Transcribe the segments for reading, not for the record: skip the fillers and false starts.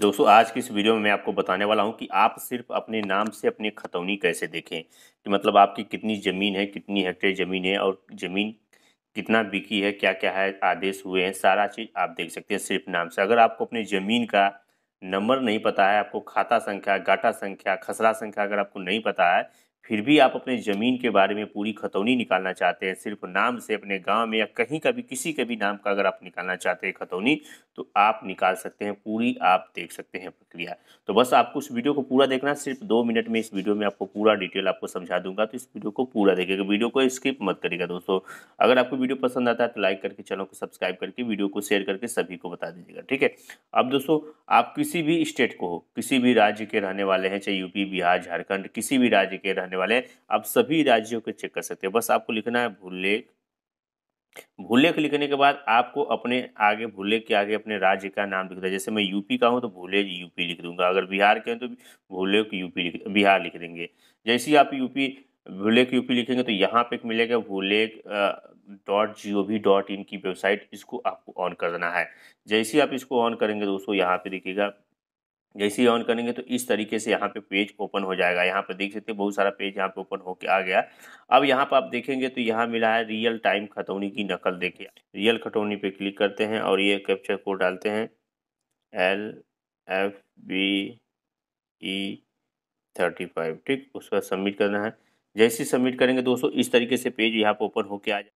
दोस्तों आज की इस वीडियो में मैं आपको बताने वाला हूं कि आप सिर्फ अपने नाम से अपनी खतौनी कैसे देखें, कि मतलब आपकी कितनी ज़मीन है, कितनी हेक्टेयर ज़मीन है और ज़मीन कितना बिकी है, क्या क्या है, आदेश हुए हैं, सारा चीज़ आप देख सकते हैं सिर्फ नाम से। अगर आपको अपनी ज़मीन का नंबर नहीं पता है, आपको खाता संख्या, गाटा संख्या, खसरा संख्या अगर आपको नहीं पता है, फिर भी आप अपने ज़मीन के बारे में पूरी खतौनी निकालना चाहते हैं सिर्फ नाम से, अपने गांव में या कहीं का भी किसी के भी नाम का अगर आप निकालना चाहते हैं खतौनी, तो आप निकाल सकते हैं, पूरी आप देख सकते हैं प्रक्रिया। तो बस आपको इस वीडियो को पूरा देखना, सिर्फ 2 मिनट में इस वीडियो में आपको पूरा डिटेल आपको समझा दूंगा, तो इस वीडियो को पूरा देखिएगा, वीडियो को स्किप मत करिएगा। दोस्तों अगर आपको वीडियो पसंद आता है तो लाइक करके, चैनल को सब्सक्राइब करके, वीडियो को शेयर करके सभी को बता दीजिएगा, ठीक है। अब दोस्तों आप किसी भी स्टेट को हो, किसी भी राज्य के रहने वाले हैं, चाहे यूपी, बिहार, झारखंड, किसी भी राज्य के वाले हैं, आप सभी राज्यों को चेक कर सकते हैं। बस आपको लिखना है भूलेख लिखने के बाद आपको अपने आगे भूलेख के आगे अपने राज्य का नाम लिख देना। जैसे मैं यूपी का हूं तो भूलेख यूपी लिख दूंगा, अगर बिहार के हैं तो भूलेख यूपी बिहार लिख देंगे। जैसे ही आप यूपी भूलेख यूपी लिखेंगे तो यहाँ पे मिलेगा भूलेख.gov.in की वेबसाइट, इसको आपको ऑन कर देना है। जैसे ही आप इसको ऑन करेंगे दोस्तों, यहाँ पे देखिएगा, जैसे ही ऑन करेंगे तो इस तरीके से यहाँ पे पेज ओपन हो जाएगा। यहाँ पे देख सकते हैं बहुत सारा पेज यहाँ पे ओपन होके आ गया। अब यहाँ पे आप देखेंगे तो यहाँ मिला है रियल टाइम खतौनी की नकल, देखिए रियल खतौनी पे क्लिक करते हैं और ये कैप्चर कोड डालते हैं LFBE35, ठीक, उसका सबमिट करना है। जैसे ही सबमिट करेंगे दोस्तों इस तरीके से पेज यहाँ पर ओपन होके आ जाए।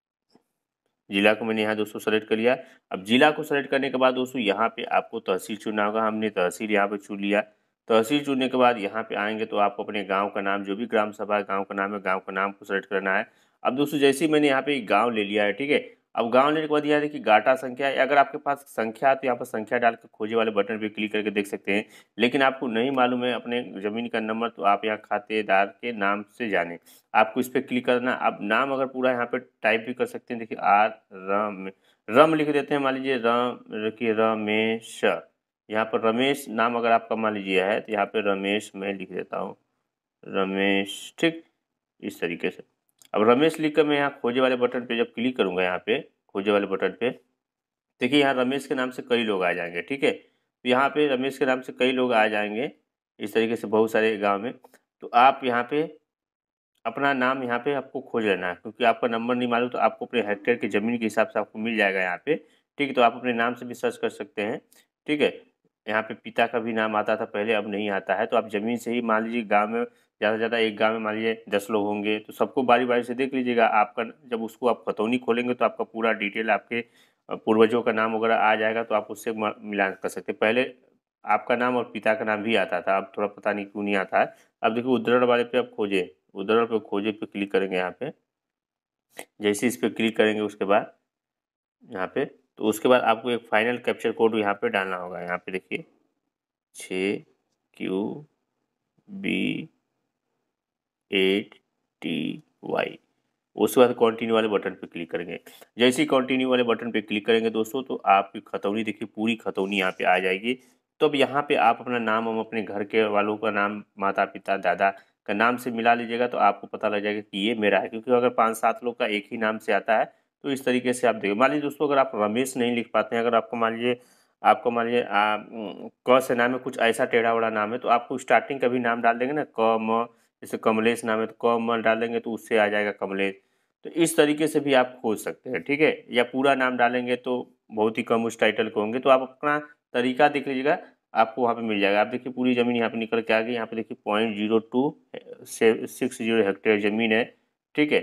जिला को मैंने यहाँ दोस्तों सेलेक्ट कर लिया। अब जिला को सेलेक्ट करने के बाद दोस्तों यहाँ पे आपको तहसील चुनना होगा, हमने तहसील यहाँ पे चुन लिया। तहसील चुनने के बाद यहाँ पे आएंगे तो आपको अपने गांव का नाम, जो भी ग्राम सभा है गाँव का नाम है, गाँव का नाम को सेलेक्ट करना है। अब दोस्तों जैसे ही मैंने यहाँ पे गाँव ले लिया है, ठीक है, अब गाँव लेने के बाद यहाँ देखिए गाटा संख्या है। अगर आपके पास संख्या है तो यहाँ पर संख्या डालकर खोजे वाले बटन पर क्लिक करके देख सकते हैं, लेकिन आपको नहीं मालूम है अपने ज़मीन का नंबर तो आप यहाँ खातेदार के नाम से जाने, आपको इस पर क्लिक करना। आप नाम अगर पूरा यहाँ पे टाइप भी कर सकते हैं, देखिए रम लिख देते हैं, मान लीजिए रमेश, यहाँ पर रमेश नाम अगर आपका मान लीजिए है तो यहाँ पर रमेश मैं लिख देता हूँ, रमेश, ठीक, इस तरीके से। अब रमेश लिख कर मैं यहाँ खोजे वाले बटन पे जब क्लिक करूँगा, यहाँ पे खोजे वाले बटन पे देखिए यहाँ रमेश के नाम से कई लोग आ जाएंगे, ठीक है, तो यहाँ पे रमेश के नाम से कई लोग आ जाएंगे इस तरीके से बहुत सारे गांव में। तो आप यहाँ पे अपना नाम यहाँ पे आपको खोज लेना है, क्योंकि आपका नंबर नहीं मालूम तो आपको अपने हेक्टेयर की ज़मीन के हिसाब से आपको मिल जाएगा यहाँ पे, ठीक है। तो आप अपने नाम से भी सर्च कर सकते हैं, ठीक है। यहाँ पे पिता का भी नाम आता था पहले, अब नहीं आता है, तो आप ज़मीन से ही मान लीजिए गाँव में ज़्यादा से ज़्यादा एक गांव में मान लीजिए 10 लोग होंगे तो सबको बारी बारी से देख लीजिएगा। आपका जब उसको आप खतौनी खोलेंगे तो आपका पूरा डिटेल आपके पूर्वजों का नाम वगैरह आ जाएगा, तो आप उससे मिलान कर सकते हैं। पहले आपका नाम और पिता का नाम भी आता था, अब थोड़ा पता नहीं क्यों नहीं आता है। अब देखिए उद्धरण वाले पे आप खोजे, उद्धरण पे खोजे पे क्लिक करेंगे, यहाँ पे जैसे इस पर क्लिक करेंगे उसके बाद यहाँ पे तो उसके बाद आपको एक फाइनल कैप्चर कोड यहाँ पे डालना होगा। यहाँ पे देखिए 6QB8TY, उसके बाद कंटिन्यू वाले बटन पे क्लिक करेंगे। जैसे ही कंटिन्यू वाले बटन पे क्लिक करेंगे दोस्तों तो आपकी खतौनी देखिए पूरी खतौनी यहाँ पे आ जाएगी। तो अब यहाँ पे आप अपना नाम और अपने घर के वालों का नाम, माता पिता दादा का नाम से मिला लीजिएगा तो आपको पता लग जाएगा कि ये मेरा है, क्योंकि अगर 5-7 लोग का एक ही नाम से आता है तो इस तरीके से आप देखिए। मान लीजिए दोस्तों अगर आप रमेश नहीं लिख पाते हैं, अगर आपको मान लीजिए क से नाम है, कुछ ऐसा टेढ़ा वड़ा नाम है, तो आपको स्टार्टिंग का भी नाम डाल देंगे ना, क म, जैसे कमलेश नाम है तो कमल डाल देंगे तो उससे आ जाएगा कमलेश, तो इस तरीके से भी आप खोज सकते हैं, ठीक है। या पूरा नाम डालेंगे तो बहुत ही कम उस टाइटल के होंगे, तो आप अपना तरीका देख लीजिएगा, आपको वहाँ पे मिल जाएगा। आप देखिए पूरी ज़मीन यहाँ पे निकल के आ गई, यहाँ पे देखिए 0.0260 हेक्टेयर ज़मीन है, ठीक है।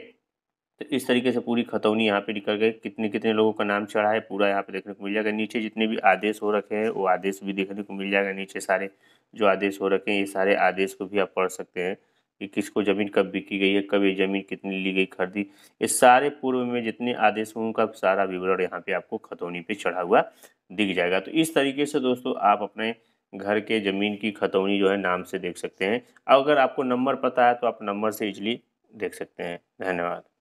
तो इस तरीके से पूरी खतौनी यहाँ पे निकल गई, कितने कितने लोगों का नाम चढ़ा है पूरा यहाँ पे देखने को मिल जाएगा। नीचे जितने भी आदेश हो रखे हैं वो आदेश भी देखने को मिल जाएगा, नीचे सारे जो आदेश हो रखे हैं ये सारे आदेश को भी आप पढ़ सकते हैं कि किसको ज़मीन कब बिकी गई है, कब ये ज़मीन कितनी ली गई खरीदी, ये सारे पूर्व में जितने आदेश हों उनका सारा विवरण यहाँ पे आपको खतौनी पे चढ़ा हुआ दिख जाएगा। तो इस तरीके से दोस्तों आप अपने घर के ज़मीन की खतौनी जो है नाम से देख सकते हैं, और अगर आपको नंबर पता है तो आप नंबर से इजली देख सकते हैं। धन्यवाद।